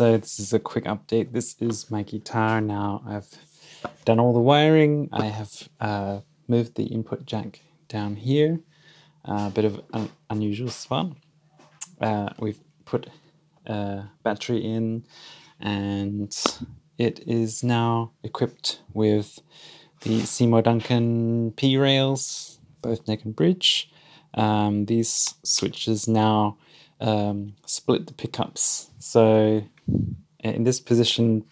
So this is a quick update. This is my guitar now. I've done all the wiring. I have moved the input jack down here, a bit of an unusual spot. We've put a battery in, and it is now equipped with the Seymour Duncan P-Rails, both neck and bridge. These switches now split the pickups. So in this position,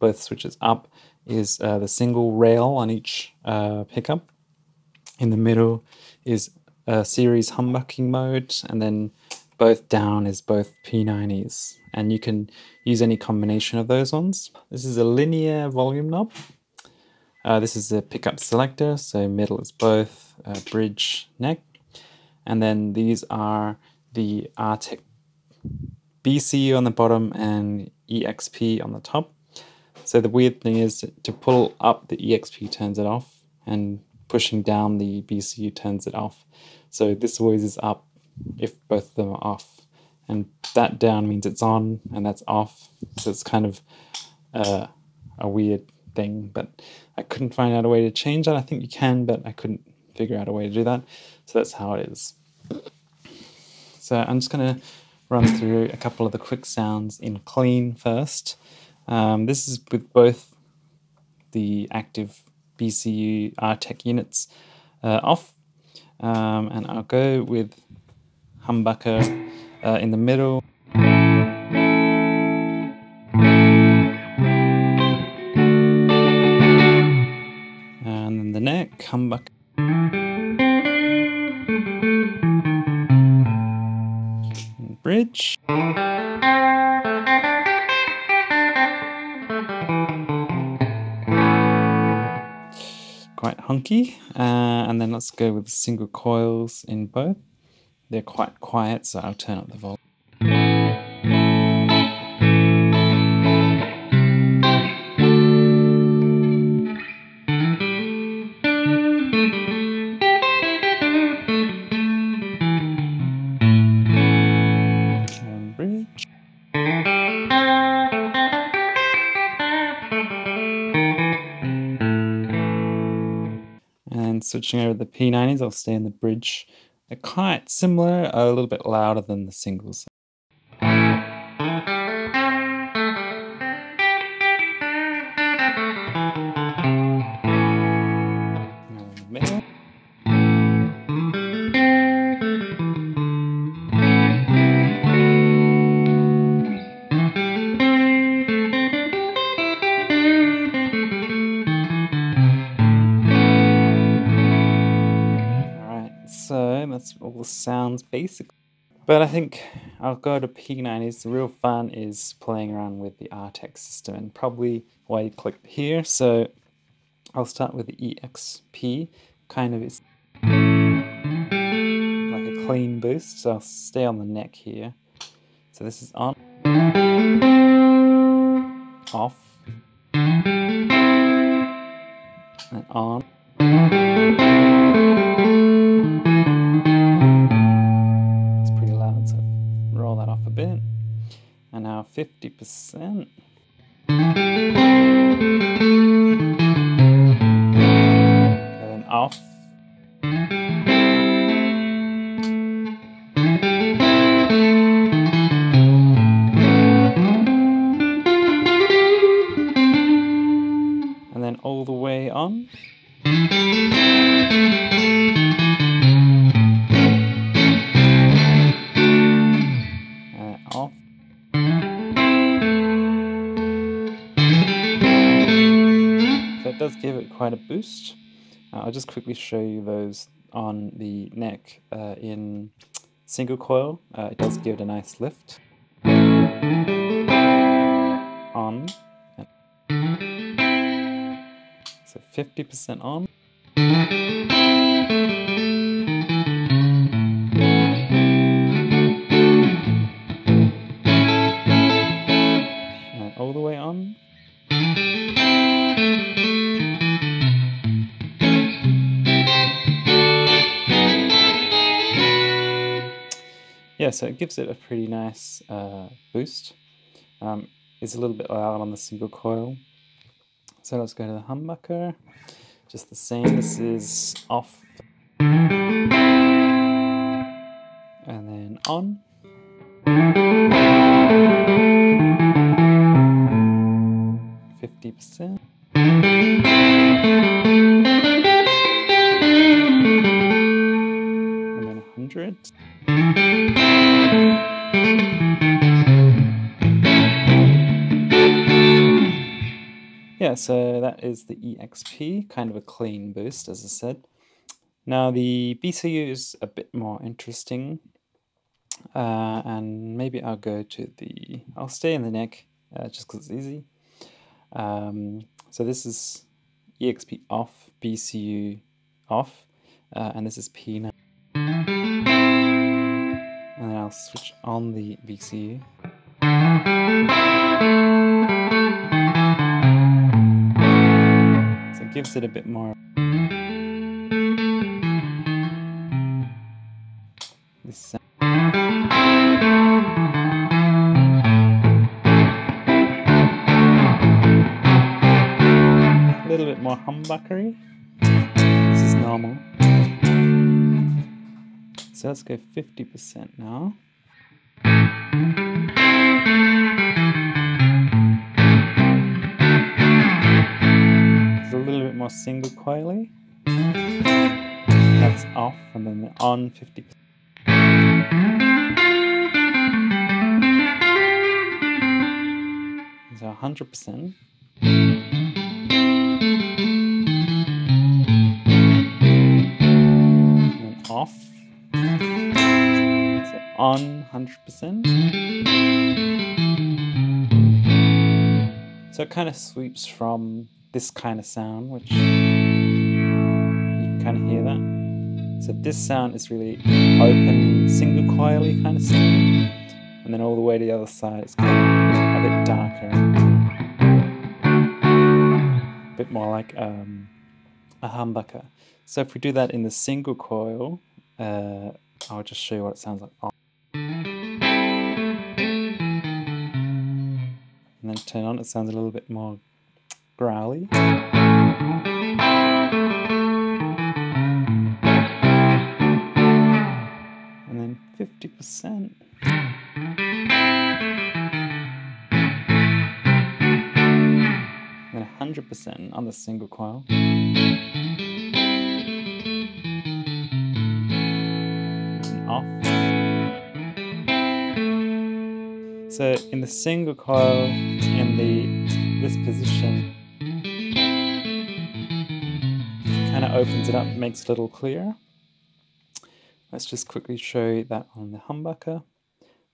both switches up is the single rail on each pickup. In the middle is a series humbucking mode, and then both down is both P90s. And you can use any combination of those ones. This is a linear volume knob. This is a pickup selector, so middle is both bridge, neck. And then these are the Artec BCU on the bottom and EXP on the top. So the weird thing is to pull up the EXP turns it off, and pushing down the BCU turns it off. So this always is up if both of them are off. And that down means it's on, and that's off. So it's kind of a weird thing, but I couldn't find out a way to change that. I think you can, but I couldn't figure out a way to do that. So that's how it is. So I'm just going to run through a couple of the quick sounds in clean first. This is with both the active BCU Artec units off, and I'll go with humbucker in the middle. And then the neck, humbucker. And bridge. Quite honky, and then let's go with single coils in both. They're quite quiet, so I'll turn up the volume. And switching over to the P90s, I'll stay in the bridge. They're quite similar, a little bit louder than the singles. So that's all the sounds basically. But I think I'll go to P90s. The real fun is playing around with the Artec system, and probably why you clicked here. So I'll start with the EXP. Kind of is like a clean boost, so I'll stay on the neck here. So this is on, off, and on. A bit, and now 50%. And then off. And then all the way on. Does give it quite a boost. I'll just quickly show you those on the neck in single coil. It does give it a nice lift. On. So 50% on. And all the way on. Yeah, so it gives it a pretty nice boost. is a little bit loud on the single coil. So let's go to the humbucker, just the same, this is off and then on. And then 100. Yeah, so that is the EXP, kind of a clean boost, as I said. Now the BCU is a bit more interesting, and maybe I'll go to the, I'll stay in the neck, just because it's easy. So this is EXP off, BCU off, and this is P9. And then I'll switch on the BCU. So it gives it a bit more. This sound. A little bit more humbuckery. This is normal. So let's go 50% now. It's a little bit more single coily. That's off, and then on 50%. So 100%. Off, so on 100%. So it kind of sweeps from this kind of sound, which you can kind of hear that. So this sound is really open, single coily kind of sound, and then all the way to the other side it's kind of a bit darker, a bit more like a humbucker. So if we do that in the single coil, I'll just show you what it sounds like. And then turn on, it sounds a little bit more growly. And then 50%. And then 100% on the single coil. Off. So in the single coil, in this position, kind of opens it up, makes it a little clearer. Let's just quickly show that on the humbucker.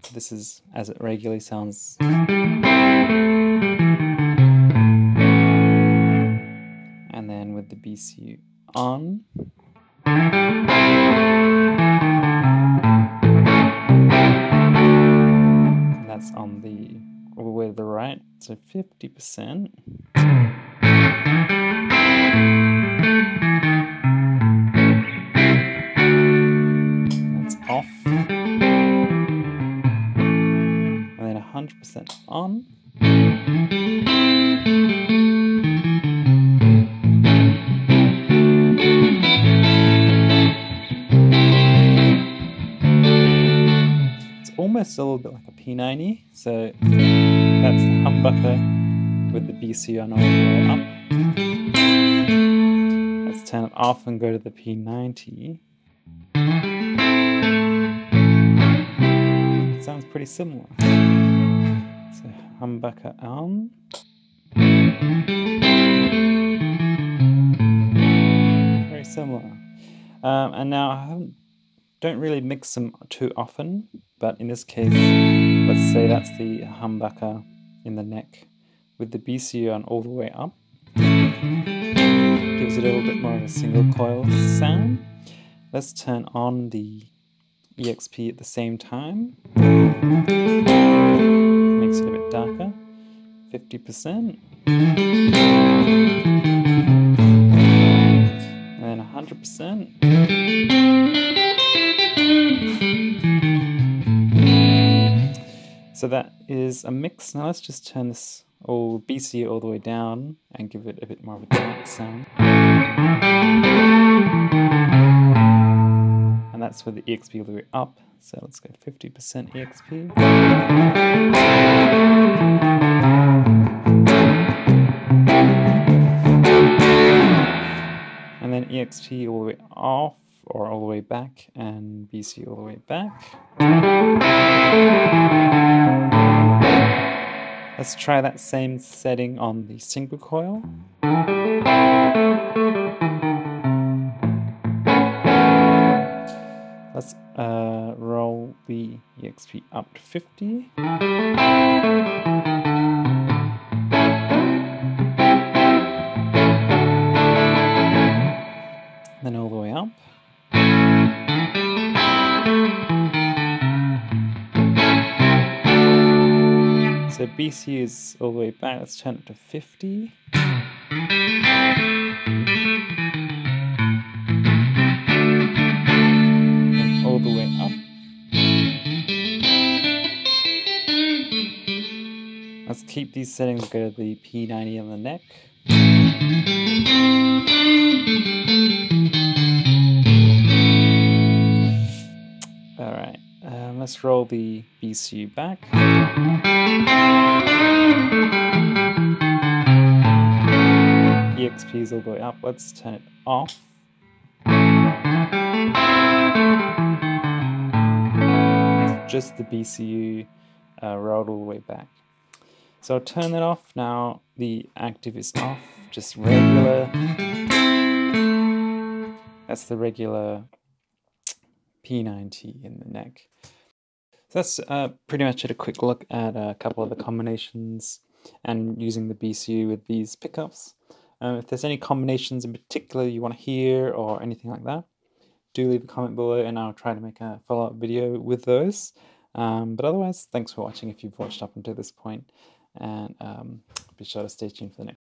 So this is as it regularly sounds. And then with the BCU on. On the all the way to the right, so 50%, that's off, and then 100% on, almost a little bit like a P90, so that's the humbucker with the BCU on all the way up. Let's turn it off and go to the P90. It sounds pretty similar. So humbucker on. Very similar. And now I don't really mix them too often, but in this case, let's say that's the humbucker in the neck with the BCU on all the way up. Gives it a little bit more of a single coil sound. Let's turn on the EXP at the same time. Makes it a bit darker. 50%. And then 100%. So that is a mix. Now let's just turn this old BCU all the way down and give it a bit more of a dark sound. And that's with the EXP all the way up. So let's go 50% EXP. And then EXP all the way off, or all the way back, and BC all the way back. Let's try that same setting on the single coil. Let's roll the EXP up to 50. Then all the way up. So BCU is all the way back, let's turn it to 50. And all the way up. Let's keep these settings, go to the P90 on the neck. Alright, let's roll the BCU back. EXP is all the way up, let's turn it off. It's just the BCU rolled all the way back. So I'll turn that off now, the active is off, just regular. That's the regular P90 in the neck. So that's pretty much it, a quick look at a couple of the combinations and using the BCU with these pickups. If there's any combinations in particular you want to hear or anything like that, do leave a comment below and I'll try to make a follow-up video with those. But otherwise, thanks for watching if you've watched up until this point, and be sure to stay tuned for the next